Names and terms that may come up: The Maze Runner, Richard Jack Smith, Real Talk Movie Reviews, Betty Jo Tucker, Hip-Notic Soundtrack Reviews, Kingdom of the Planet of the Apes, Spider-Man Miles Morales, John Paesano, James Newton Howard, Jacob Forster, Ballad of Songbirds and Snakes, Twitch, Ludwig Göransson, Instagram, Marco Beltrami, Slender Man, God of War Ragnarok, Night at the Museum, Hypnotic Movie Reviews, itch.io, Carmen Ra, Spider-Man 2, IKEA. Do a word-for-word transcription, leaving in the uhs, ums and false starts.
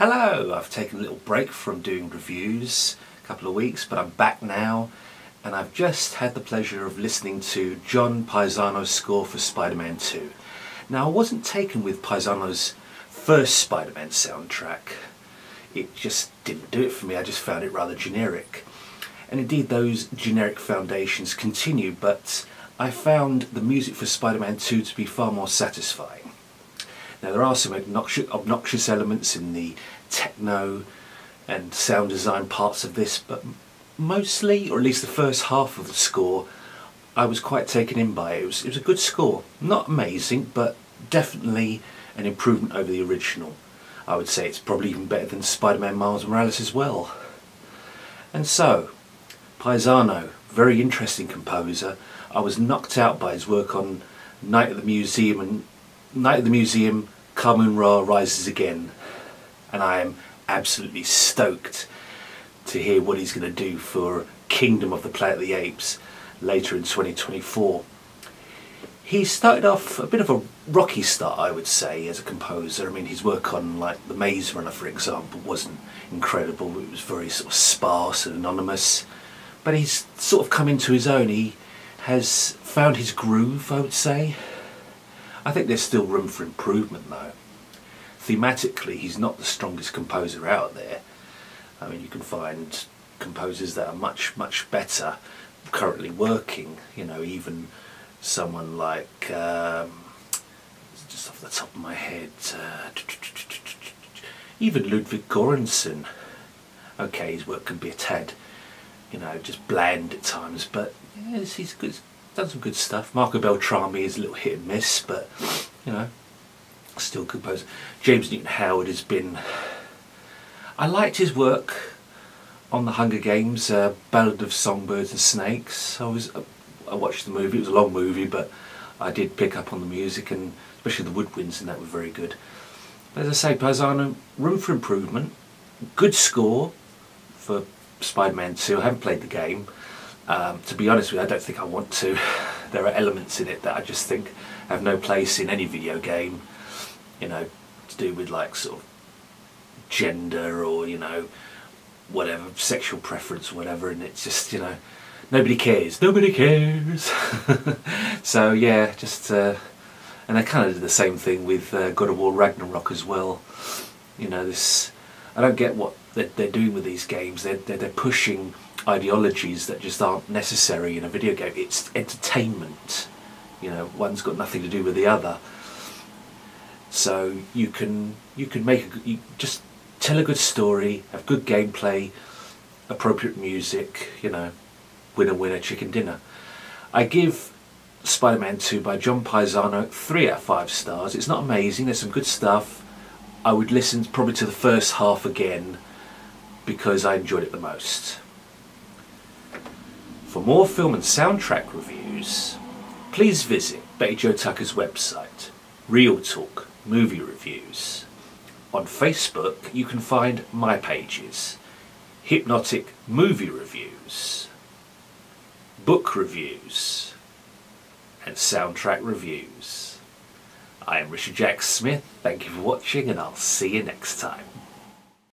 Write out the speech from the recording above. Hello! I've taken a little break from doing reviews a couple of weeks, but I'm back now, and I've just had the pleasure of listening to John Paesano's score for Spider-Man two. Now, I wasn't taken with Paesano's first Spider-Man soundtrack. It just didn't do it for me. I just found it rather generic. And indeed, those generic foundations continue, but I found the music for Spider-Man two to be far more satisfying. Now, there are some obnoxious, obnoxious elements in the techno and sound design parts of this, but mostly, or at least the first half of the score, I was quite taken in by it. It was, it was a good score. Not amazing, but definitely an improvement over the original. I would say it's probably even better than Spider-Man Miles Morales as well. And so, Paesano, very interesting composer. I was knocked out by his work on Night at the Museum and Night at the Museum, Carmen Ra Rises Again, and I am absolutely stoked to hear what he's going to do for Kingdom of the Planet of the Apes later in twenty twenty-four. He started off a bit of a rocky start, I would say, as a composer. I mean, his work on like The Maze Runner, for example, wasn't incredible. It was very sort of sparse and anonymous, but he's sort of come into his own. He has found his groove, I would say. I think there's still room for improvement though. Thematically, he's not the strongest composer out there. I mean, you can find composers that are much, much better currently working. You know, even someone like, um, just off the top of my head, uh, even Ludwig Göransson. Okay, his work can be a tad, you know, just bland at times, but yes, he's good. Done some good stuff. Marco Beltrami is a little hit and miss, but you know, still composer. James Newton Howard has been. I liked his work on the Hunger Games, uh, Ballad of Songbirds and Snakes. I was, uh, I watched the movie. It was a long movie, but I did pick up on the music, and especially the woodwinds, and that were very good. But as I say, Paesano, room for improvement. Good score for Spider-Man two. I haven't played the game. Um, to be honest with you, I don't think I want to. There are elements in it that I just think have no place in any video game, you know, to do with like sort of gender or, you know, whatever, sexual preference or whatever, and it's just, you know, nobody cares. Nobody cares! So yeah, just, uh, and I kind of did the same thing with uh, God of War Ragnarok as well. You know, this, I don't get what they're, they're doing with these games. They're, they're, they're pushing ideologies that just aren't necessary in a video game. It's entertainment, you know, one's got nothing to do with the other. So you can you can make a, you just tell a good story, have good gameplay, appropriate music, you know, winner winner chicken dinner. I give Spider-Man two by John Paesano three out of five stars. It's not amazing, there's some good stuff. I would listen probably to the first half again because I enjoyed it the most. For more film and soundtrack reviews, please visit Betty Jo Tucker's website, Real Talk Movie Reviews. On Facebook, you can find my pages, Hypnotic Movie Reviews, Book Reviews, and Soundtrack Reviews. I am Richard Jack Smith, thank you for watching, and I'll see you next time.